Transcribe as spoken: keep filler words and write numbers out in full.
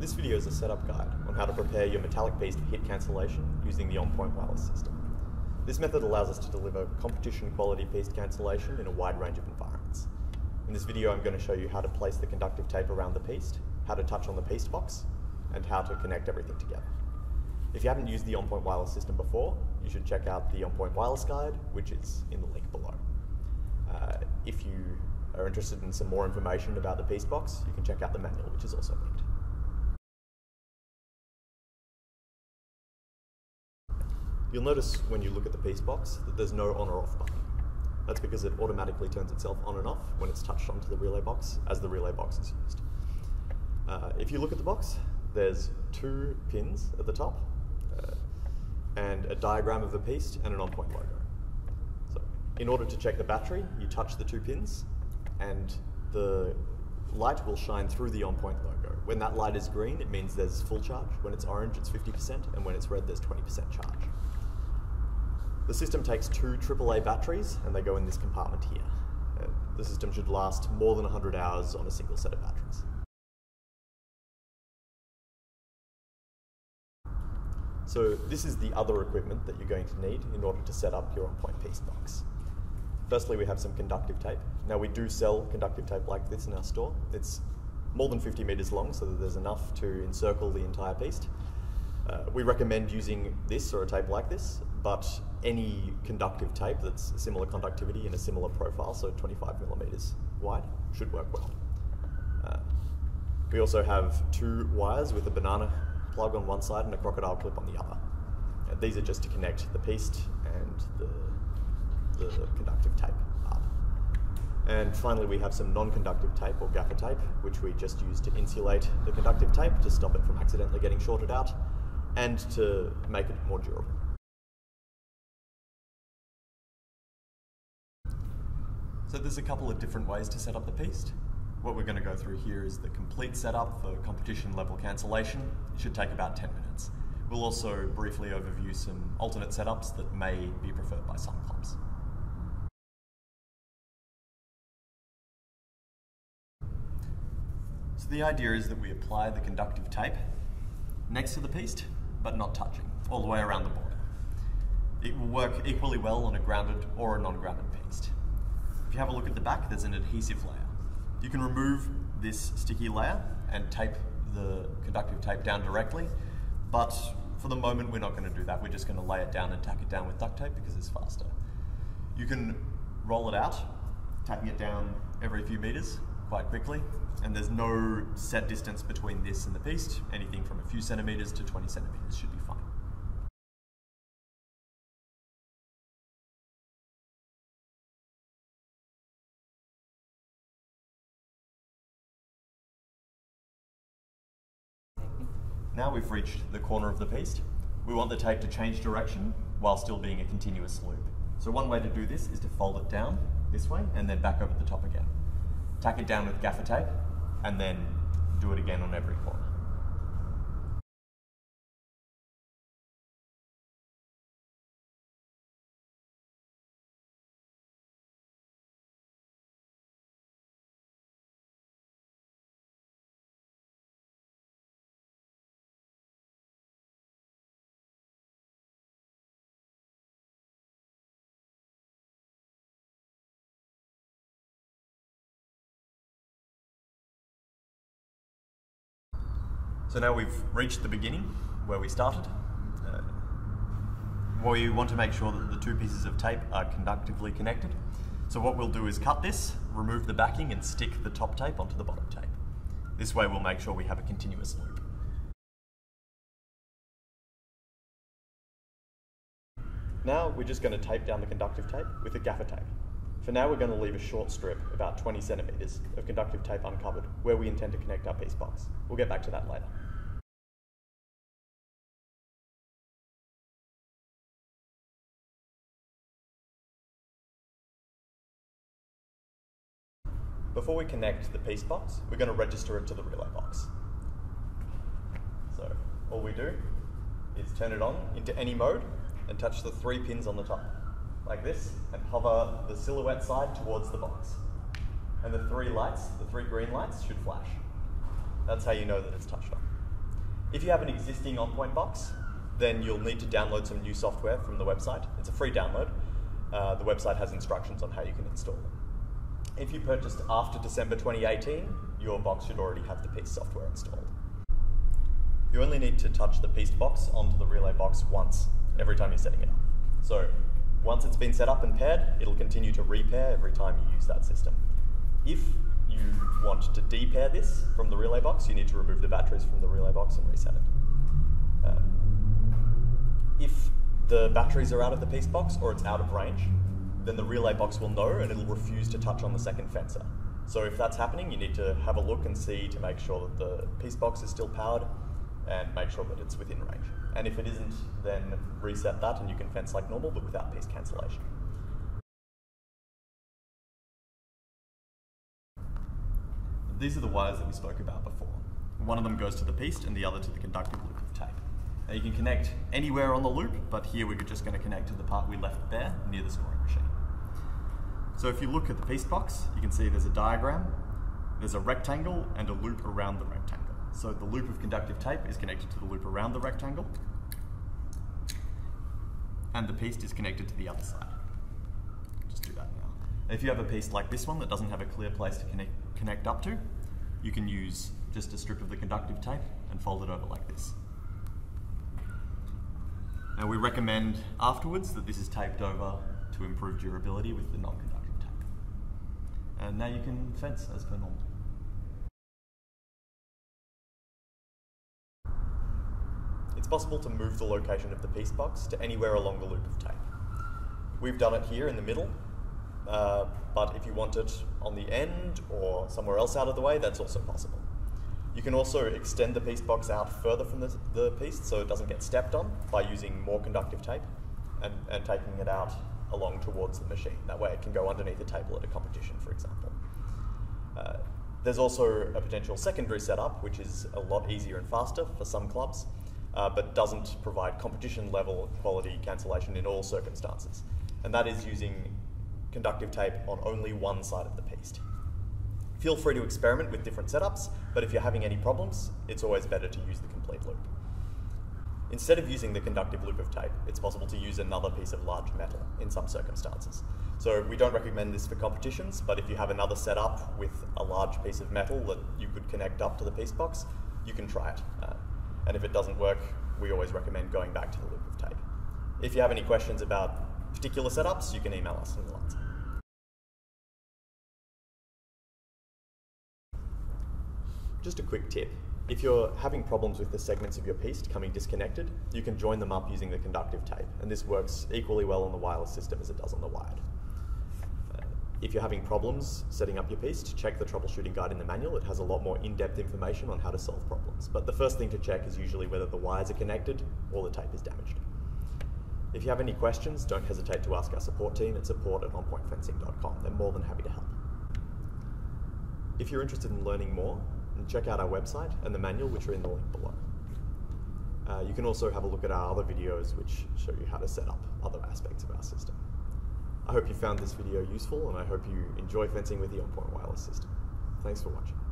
This video is a setup guide on how to prepare your metallic piece for hit cancellation using the EnPointe Wireless System. This method allows us to deliver competition quality piece cancellation in a wide range of environments. In this video I'm going to show you how to place the conductive tape around the piece, how to touch on the Piste Box, and how to connect everything together. If you haven't used the EnPointe Wireless System before, you should check out the EnPointe Wireless Guide, which is in the link below. Uh, if you are interested in some more information about the Piste Box, you can check out the manual, which is also linked. You'll notice when you look at the Piste Box that there's no on or off button. That's because it automatically turns itself on and off when it's touched onto the relay box as the relay box is used. Uh, if you look at the box, there's two pins at the top uh, and a diagram of the piece and an EnPointe logo. So, in order to check the battery, you touch the two pins and the light will shine through the EnPointe logo. When that light is green, it means there's full charge. When it's orange, it's fifty percent, and when it's red, there's twenty percent charge. The system takes two triple A batteries and they go in this compartment here. Uh, the system should last more than one hundred hours on a single set of batteries. So this is the other equipment that you're going to need in order to set up your EnPointe Piste Box. Firstly, we have some conductive tape. Now we do sell conductive tape like this in our store. It's more than fifty meters long, so that there's enough to encircle the entire piece. Uh, we recommend using this or a tape like this, but any conductive tape that's similar conductivity and a similar profile, so twenty-five millimeters wide, should work well. Uh, we also have two wires with a banana plug on one side and a crocodile clip on the other. Uh, these are just to connect the piste and the, the conductive tape up. And finally, we have some non-conductive tape or gaffer tape, which we just use to insulate the conductive tape to stop it from accidentally getting shorted out and to make it more durable. So there's a couple of different ways to set up the piste. What we're going to go through here is the complete setup for competition level cancellation. It should take about ten minutes. We'll also briefly overview some alternate setups that may be preferred by some clubs. So the idea is that we apply the conductive tape next to the piste, but not touching, all the way around the board. It will work equally well on a grounded or a non-grounded piste. If you have a look at the back, there's an adhesive layer. You can remove this sticky layer and tape the conductive tape down directly, but for the moment we're not going to do that. We're just going to lay it down and tack it down with duct tape because it's faster. You can roll it out, tacking it down every few meters quite quickly, and there's no set distance between this and the piste. Anything from a few centimeters to twenty centimeters should be fine. Now we've reached the corner of the piste. We want the tape to change direction while still being a continuous loop. So one way to do this is to fold it down this way and then back over the top again. Tack it down with gaffer tape and then do it again on every corner. So now we've reached the beginning where we started. Uh, we want to make sure that the two pieces of tape are conductively connected. So what we'll do is cut this, remove the backing and stick the top tape onto the bottom tape. This way we'll make sure we have a continuous loop. Now we're just going to tape down the conductive tape with the gaffer tape. For now we're going to leave a short strip, about twenty centimetres, of conductive tape uncovered, where we intend to connect our Piste Box. We'll get back to that later. Before we connect the Piste Box, we're going to register it to the relay box. So, all we do is turn it on into any mode and touch the three pins on the top, like this, and hover the silhouette side towards the box. And the three lights, the three green lights, should flash. That's how you know that it's touched on. If you have an existing OnPoint box, then you'll need to download some new software from the website. It's a free download. Uh, the website has instructions on how you can install them. If you purchased after December twenty eighteen, your box should already have the Piste software installed. You only need to touch the Piste box onto the relay box once, every time you're setting it up. So once it's been set up and paired, it'll continue to repair every time you use that system. If you want to de-pair this from the relay box, you need to remove the batteries from the relay box and reset it. Um, if the batteries are out of the Piste box or it's out of range, then the relay box will know and it'll refuse to touch on the second fencer. So if that's happening, you need to have a look and see to make sure that the Piste box is still powered and make sure that it's within range. And if it isn't, then reset that and you can fence like normal, but without Piste cancellation. These are the wires that we spoke about before. One of them goes to the Piste and the other to the conductive loop of tape. Now you can connect anywhere on the loop, but here we're just going to connect to the part we left there, near the scoring machine. So if you look at the Piste box, you can see there's a diagram, there's a rectangle and a loop around the rectangle. So the loop of conductive tape is connected to the loop around the rectangle, and the Piste is connected to the other side. Just do that now. If you have a Piste like this one that doesn't have a clear place to connect, connect up to, you can use just a strip of the conductive tape and fold it over like this. Now we recommend afterwards that this is taped over to improve durability with the non-conductive tape. And now you can fence as per normal. It's possible to move the location of the Piste box to anywhere along the loop of tape. We've done it here in the middle, uh, but if you want it on the end or somewhere else out of the way, that's also possible. You can also extend the Piste box out further from the, the Piste so it doesn't get stepped on by using more conductive tape and, and taking it out along towards the machine. That way it can go underneath the table at a competition, for example. Uh, there's also a potential secondary setup, which is a lot easier and faster for some clubs. Uh, but doesn't provide competition level quality cancellation in all circumstances. And that is using conductive tape on only one side of the Piste. Feel free to experiment with different setups, but if you're having any problems, it's always better to use the complete loop. Instead of using the conductive loop of tape, it's possible to use another piece of large metal in some circumstances. So we don't recommend this for competitions, but if you have another setup with a large piece of metal that you could connect up to the Piste box, you can try it. Uh, And if it doesn't work, we always recommend going back to the loop of tape. If you have any questions about particular setups, you can email us and we'll answer. Just a quick tip. If you're having problems with the segments of your Piste coming disconnected, you can join them up using the conductive tape. And this works equally well on the wireless system as it does on the wired. Uh, if you're having problems setting up your Piste, check the troubleshooting guide in the manual. It has a lot more in-depth information on how to solve problems. But the first thing to check is usually whether the wires are connected or the tape is damaged. If you have any questions, don't hesitate to ask our support team at support at enpoint fencing dot com. They're more than happy to help. If you're interested in learning more, check out our website and the manual, which are in the link below. Uh, you can also have a look at our other videos, which show you how to set up other aspects of our system. I hope you found this video useful, and I hope you enjoy fencing with the EnPointe Wireless System. Thanks for watching.